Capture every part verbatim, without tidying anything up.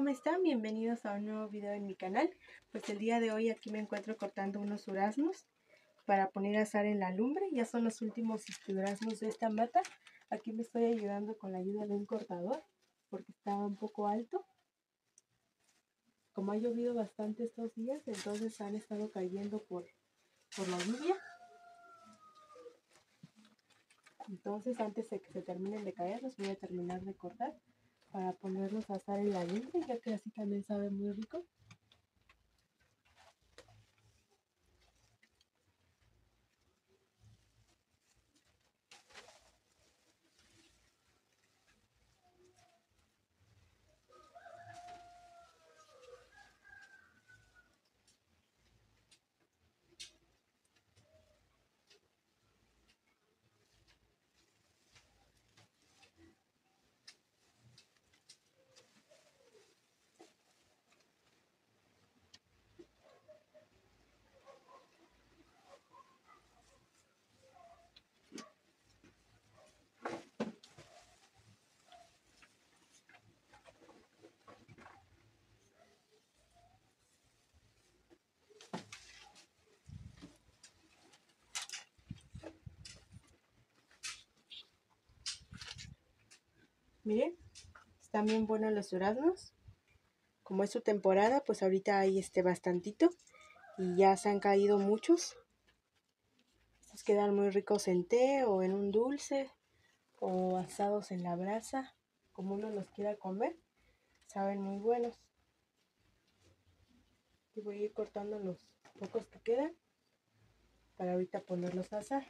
¿cómo están? Bienvenidos a un nuevo video en mi canal. Pues el día de hoy aquí me encuentro cortando unos duraznos para poner a asar en la lumbre. Ya son los últimos duraznos de esta mata. Aquí me estoy ayudando con la ayuda de un cortador porque estaba un poco alto. Como ha llovido bastante estos días, entonces han estado cayendo por, por la lluvia. Entonces antes de que se terminen de caer, los voy a terminar de cortar para ponerlos a asar en la lumbre, ya que así también sabe muy rico. Miren, están bien buenos los duraznos. Como es su temporada, pues ahorita hay este bastantito. Y ya se han caído muchos. Estos quedan muy ricos en té o en un dulce. O asados en la brasa. Como uno los quiera comer. Saben muy buenos. Y voy a ir cortando los pocos que quedan. Para ahorita ponerlos a asar.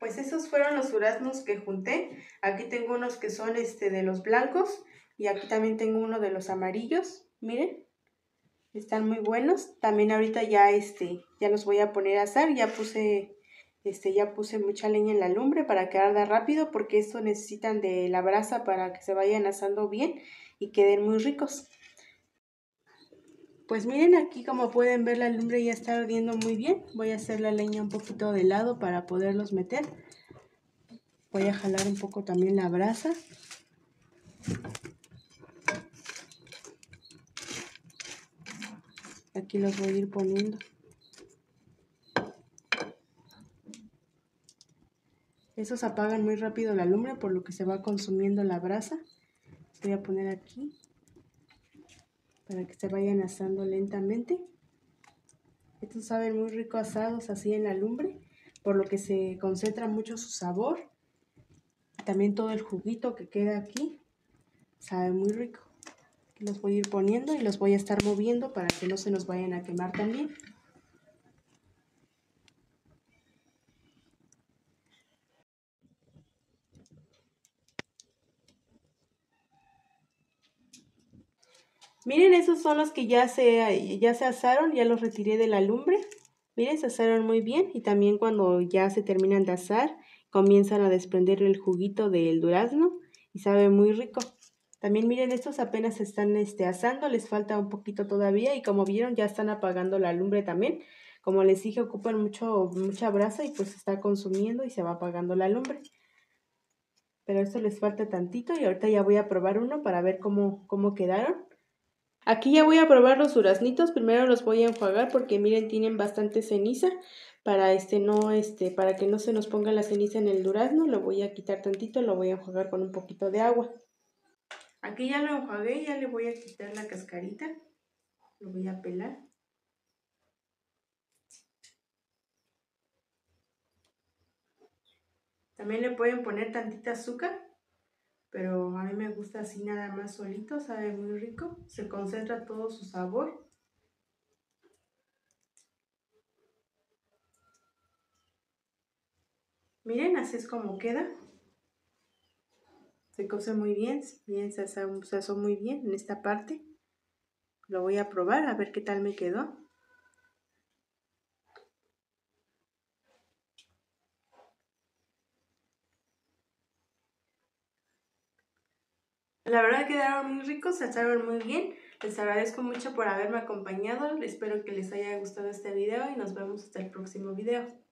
Pues esos fueron los duraznos que junté. Aquí tengo unos que son este de los blancos y aquí también tengo uno de los amarillos. Miren, están muy buenos. También ahorita ya este ya los voy a poner a asar. Ya puse este ya puse mucha leña en la lumbre para que arda rápido, porque esto necesitan de la brasa para que se vayan asando bien y queden muy ricos. Pues miren, aquí como pueden ver la lumbre ya está ardiendo muy bien. Voy a hacer la leña un poquito de lado para poderlos meter. Voy a jalar un poco también la brasa. Aquí los voy a ir poniendo. Esos apagan muy rápido la lumbre, por lo que se va consumiendo la brasa. Voy a poner aquí para que se vayan asando lentamente. Estos saben muy rico asados así en la lumbre, por lo que se concentra mucho su sabor. También todo el juguito que queda aquí sabe muy rico. Aquí los voy a ir poniendo y los voy a estar moviendo para que no se nos vayan a quemar también. Miren, esos son los que ya se, ya se asaron, ya los retiré de la lumbre. Miren, se asaron muy bien y también cuando ya se terminan de asar, comienzan a desprender el juguito del durazno y sabe muy rico. También miren, estos apenas están este, asando, les falta un poquito todavía y como vieron ya están apagando la lumbre también. Como les dije, ocupan mucho, mucha brasa y pues se está consumiendo y se va apagando la lumbre. Pero esto les falta tantito y ahorita ya voy a probar uno para ver cómo, cómo quedaron. Aquí ya voy a probar los duraznitos. Primero los voy a enjuagar porque miren, tienen bastante ceniza. Para este no este para que no se nos ponga la ceniza en el durazno, lo voy a quitar tantito, lo voy a enjuagar con un poquito de agua. Aquí ya lo enjuagué, ya le voy a quitar la cascarita. Lo voy a pelar. También le pueden poner tantita azúcar, pero a mí me gusta así nada más solito, sabe muy rico, se concentra todo su sabor. Miren, así es como queda. Se cose muy bien, bien se asó muy bien en esta parte. Lo voy a probar a ver qué tal me quedó. La verdad quedaron muy ricos, se asaron muy bien. Les agradezco mucho por haberme acompañado. Espero que les haya gustado este video y nos vemos hasta el próximo video.